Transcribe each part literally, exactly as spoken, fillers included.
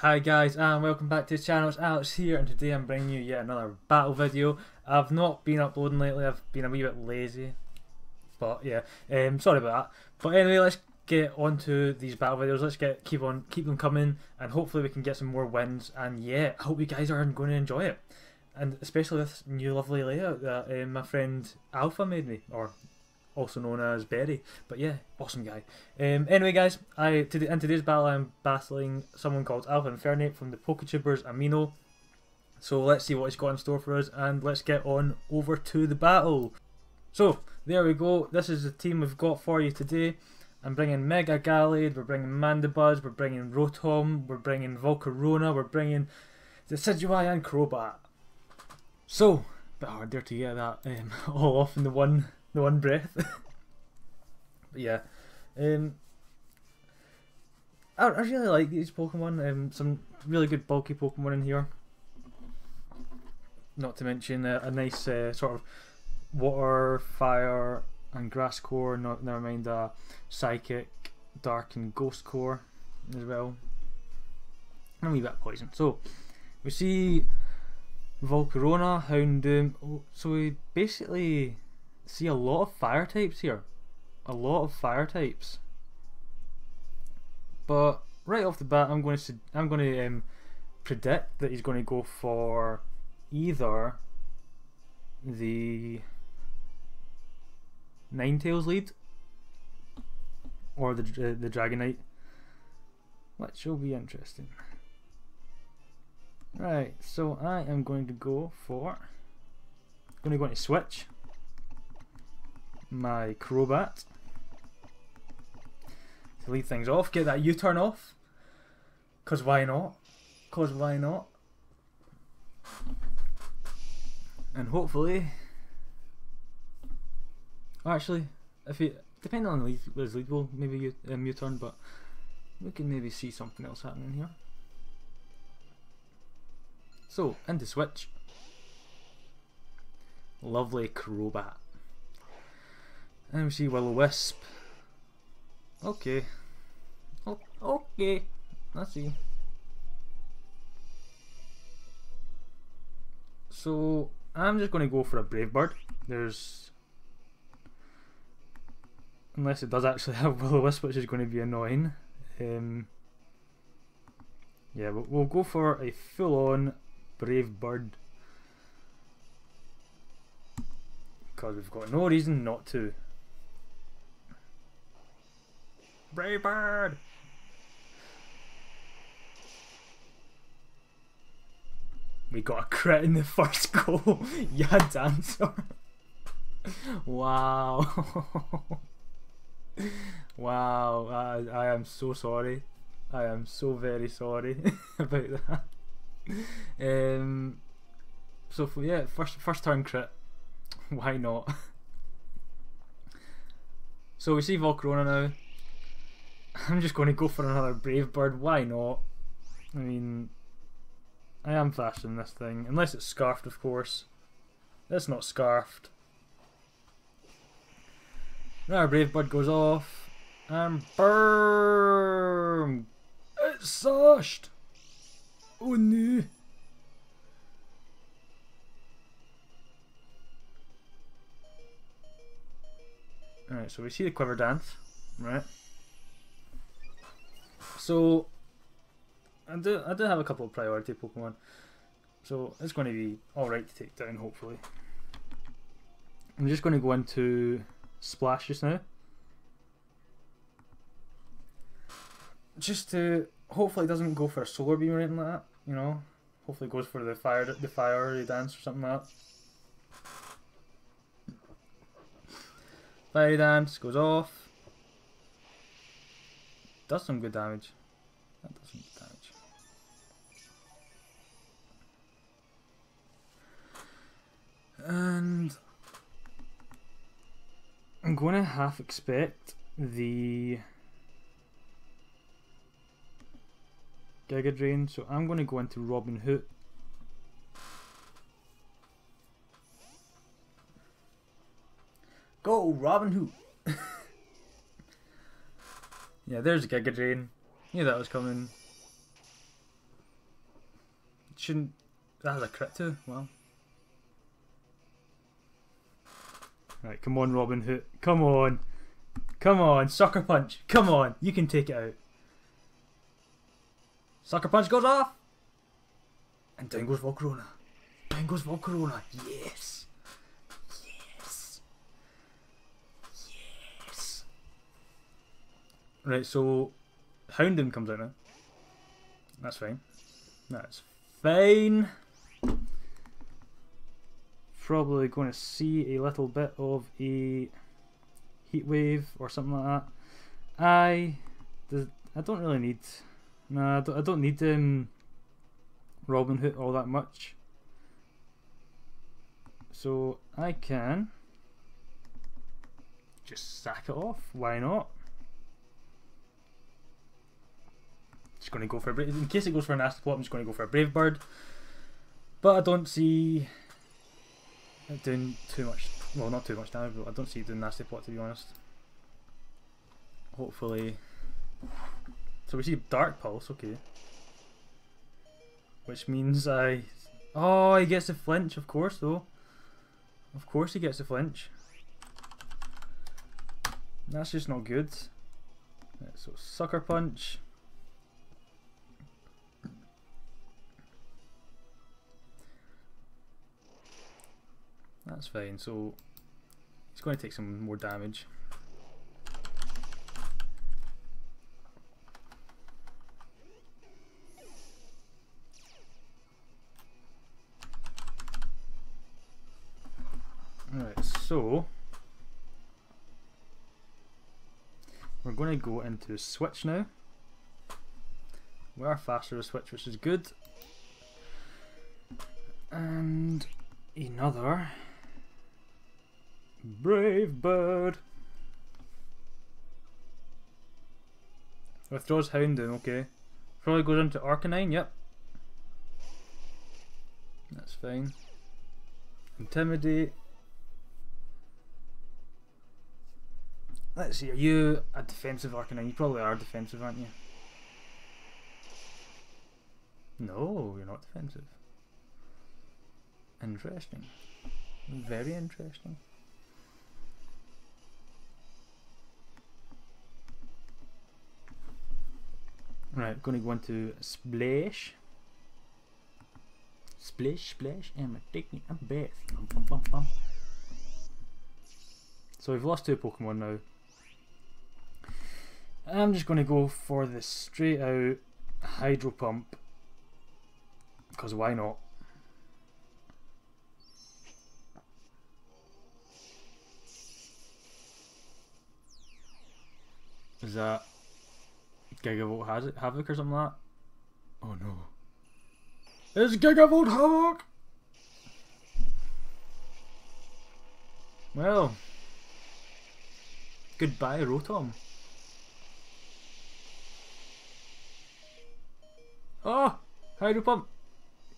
Hi guys and welcome back to the channel, it's Alex here and today I'm bringing you yet another battle video. I've not been uploading lately, I've been a wee bit lazy, but yeah, um, sorry about that. But anyway, let's get on to these battle videos, let's get keep on keep them coming and hopefully we can get some more wins, and yeah, I hope you guys are going to enjoy it. And especially this new lovely layout that um, my friend Alpha made me, or also known as Berry, but yeah, awesome guy. Um, anyway guys, I today, in today's battle I'm battling someone called Alpha Infernape from the Poketubers Amino. So let's see what he's got in store for us and let's get on over to the battle. So there we go, this is the team we've got for you today. I'm bringing Mega Gallade, we're bringing Mandibuzz, we're bringing Rotom, we're bringing Volcarona, we're bringing Decidueye and Crobat. So, bit harder to get that um, all off in the one The one breath. But yeah. Um, I, I really like these Pokemon. Um, some really good bulky Pokemon in here. Not to mention a, a nice uh, sort of water, fire and grass core. Not, never mind a uh, psychic, dark and ghost core as well. And a wee bit of poison. So, we see Volcarona, Houndoom. Oh, so we basically see a lot of fire types here, a lot of fire types. But right off the bat, I'm going to I'm going to um, predict that he's going to go for either the Ninetales lead or the uh, the Dragonite, which will be interesting. Right, so I am going to go for going to go into switch my Crobat to lead things off, get that U-turn off, cause why not, cause why not, and hopefully, oh, actually, if you, depending on his lead, lead will maybe you um, U-turn, but we can maybe see something else happening here. So, into switch, lovely Crobat. And we see Will-O-Wisp. Okay. Oh, okay. Let's see. So, I'm just going to go for a Brave Bird. There's... Unless it does actually have Will-O-Wisp, which is going to be annoying. Um, yeah, we'll, we'll go for a full-on Brave Bird. Because we've got no reason not to. Brave Bird! We got a crit in the first goal. Yeah, dancer. Wow. Wow. I, I am so sorry. I am so very sorry about that. Um. So for, yeah, first first turn crit. Why not? So we see Volcarona now. I'm just going to go for another Brave Bird, why not? I mean, I am faster than this thing, unless it's scarfed of course. It's not scarfed. Now our Brave Bird goes off, and BOOM! It's sashed! Oh no! Alright, so we see the Quiver Dance, right? So, I do, I do have a couple of priority Pokemon, so it's going to be alright to take down, hopefully. I'm just going to go into Splash just now, just to, hopefully it doesn't go for a Solar Beam or anything like that, you know, hopefully it goes for the fire, the fiery dance or something like that. Fiery Dance goes off. Does some good damage. That does some good damage. And I'm going to half expect the Giga Drain, so I'm going to go into Robin Hood. Go Robin Hood! Yeah, there's a Giga Drain. Knew that was coming. shouldn't... That has a crit too? Wow. Right, come on, Robin Hood. Come on. Come on, Sucker Punch. Come on, you can take it out. Sucker Punch goes off. And down goes Volcarona. Down goes Volcarona. Yes. Yes. Yes. Right, so Houndoom comes out now. That's fine. That's fine. Probably going to see a little bit of a Heat Wave or something like that. I, I don't really need... No, I don't, I don't need um, Robin Hood all that much. So I can just sack it off. Why not? Just going to go for a brave. In case it goes for an Astapop, I'm just going to go for a Brave Bird. But I don't see it doing too much. Well, not too much damage, but I don't see it doing nasty plot, to be honest. Hopefully. So we see Dark Pulse, okay. Which means I... Oh, he gets a flinch, of course, though. Of course he gets a flinch. That's just not good. Right, so Sucker Punch. That's fine, so it's going to take some more damage. Alright, so we're going to go into switch now. We are faster to switch, which is good. And another Brave Bird withdraws Houndoom, okay. Probably goes into Arcanine, yep. That's fine. Intimidate. Let's see, are you a defensive Arcanine? You probably are defensive, aren't you? No, you're not defensive. Interesting. Very interesting. Right, going to go into Splash. Splash, splash, and we're taking a bath. Bum, bum, bum, bum. So we've lost two Pokemon now. I'm just going to go for the straight out Hydro Pump. Because why not? Is that Gigavolt Havoc or something like that? Oh no. It's Gigavolt Havoc! Well. Goodbye, Rotom. Oh! Hydro Pump!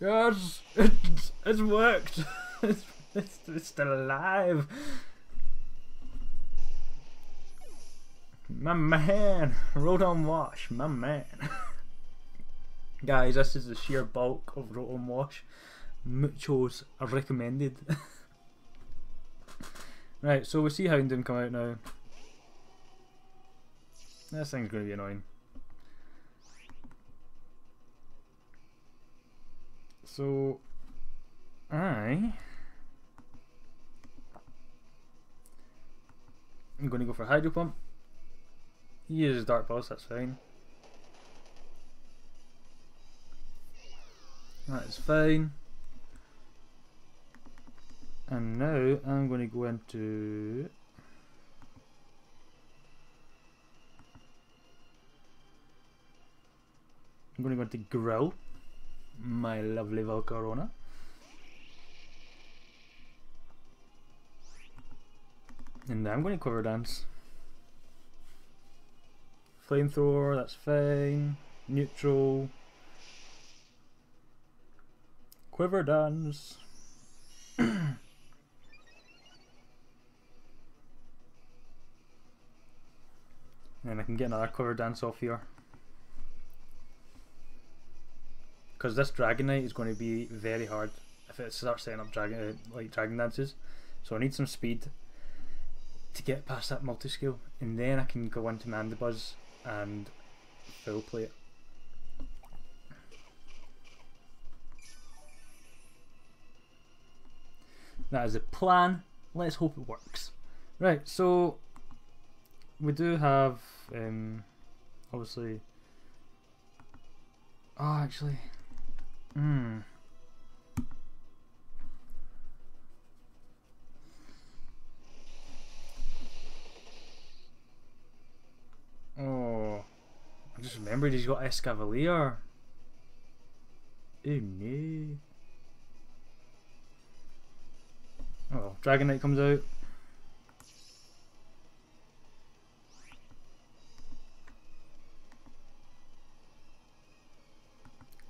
Yes! It's, it's worked! it's, it's, it's still alive! My man, Rotom Wash, my man. Guys, this is the sheer bulk of Rotom Wash. Muchos are recommended. Right, so we see Houndoom come out now. This thing's going to be annoying. So, I... I'm going to go for Hydro Pump. He uses Dark Pulse, that's fine. That is fine. And now I'm going to go into... I'm going to go into Growl, my lovely Volcarona. And now I'm going to Quiver Dance. Flamethrower, that's fine. Neutral. Quiver Dance. And I can get another Quiver Dance off here. because this Dragonite is going to be very hard if it starts setting up dragon uh, like Dragon Dances. So I need some speed to get past that multi-skill, and then I can go into Mandibuzz and Foul Play it. That is the plan. Let's hope it works. Right, so we do have um, obviously. Oh, actually, hmm. Oh, I just remembered he's got Escavalier. Oh no. Oh, Dragonite comes out.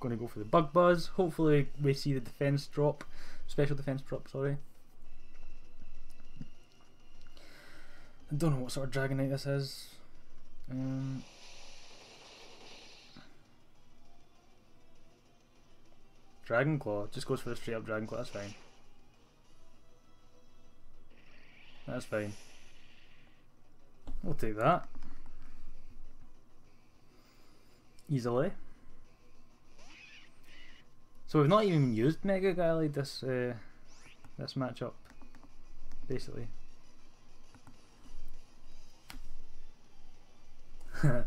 Going to go for the Bug Buzz. Hopefully we see the defense drop, special defense drop, sorry. I don't know what sort of Dragonite this is. Um, Dragon Claw, just goes for a straight up Dragon Claw, that's fine. That's fine. We'll take that. Easily. So we've not even used Mega Gallade this uh, this matchup, basically. Now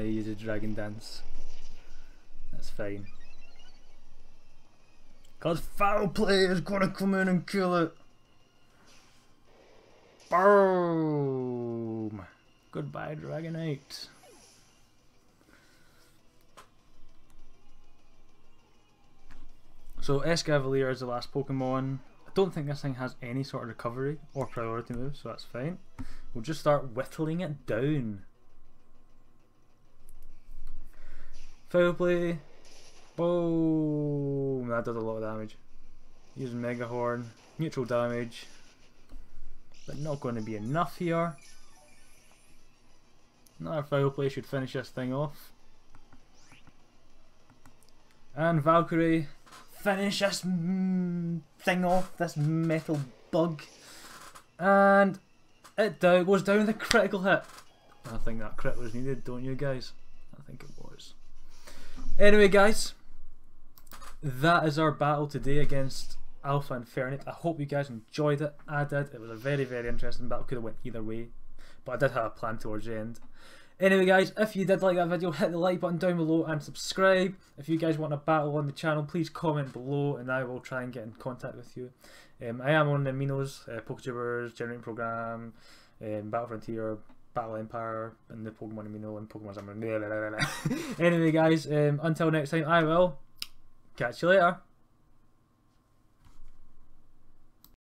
you use a Dragon Dance. That's fine. Cause Foul Play is gonna come in and kill it. Boom! Goodbye, Dragonite. So Escavalier is the last Pokemon. I don't think this thing has any sort of recovery or priority move, so that's fine. We'll just start whittling it down. Foul Play. Boom! That does a lot of damage. Using Megahorn. Neutral damage. But not going to be enough here. Another Foul Play should finish this thing off. And Valkyrie, finish this mm, thing off, this metal bug. And it down, goes down with a critical hit. I think that crit was needed, don't you guys? I think it was. Anyway guys, that is our battle today against Alpha Infernape. I hope you guys enjoyed it. I did. It was a very, very interesting battle. Could have went either way, but I did have a plan towards the end. Anyway guys, if you did like that video, hit the like button down below and subscribe. If you guys want a battle on the channel, please comment below and I will try and get in contact with you. Um, I am on the Aminos, uh, Poketubers, Generating Program, um, Battle Frontier, Battle Empire, and the Pokemon Amino and Pokemon's Amino. Anyway guys, um, until next time, I will catch you later.